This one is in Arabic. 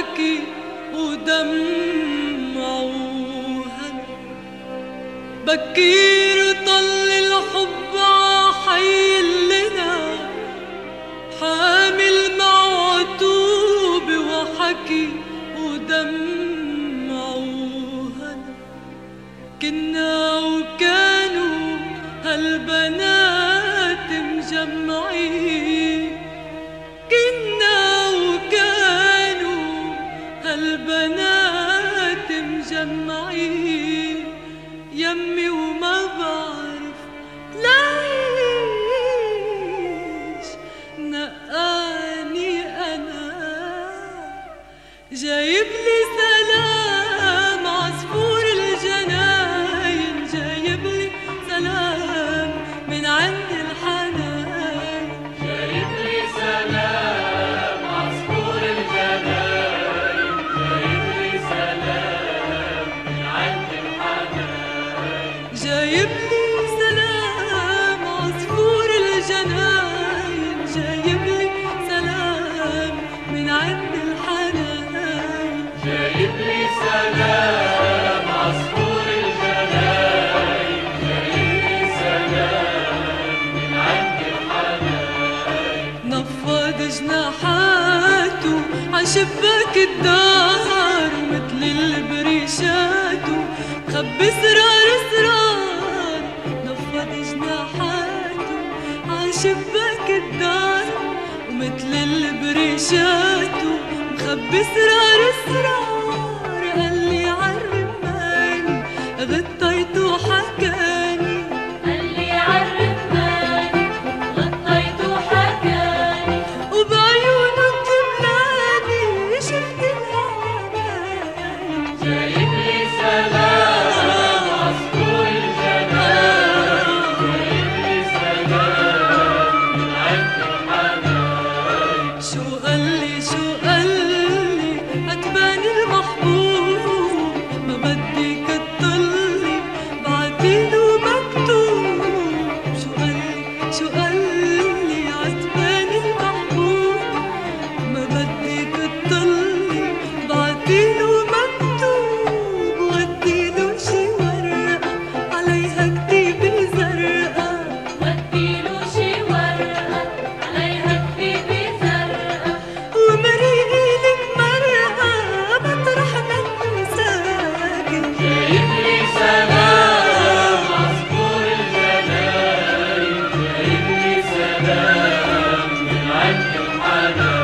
بكي ودمعوها بكير طل الحب عحيلنا حامل معتوب وحكي ودمعوها كنا وكانوا هالبنات مجمعين البنات مجمعين يمي وما بعرف ليش نقاني أنا جايبلي سلام عصفور الجناين جايبلي سلام من عند الحناين جايبلي سلام جايبلي سلام عصفور الجناين جايبلي سلام من عند الحناين جايبلي سلام عصفور الجناين جايبلي سلام من عند الحناين نفض جناحاته عشباك الدار مثل البريشاتو خب اسرار اسرار شباك الدار ومثل البريشات مخبي اسرار اسرار قال لي عرفاني غطيت وحكاني قال لي عرفاني غطيت وحكاني وبعيونه بلادي شفت الهواني جايبلي سلام عصفور الجناين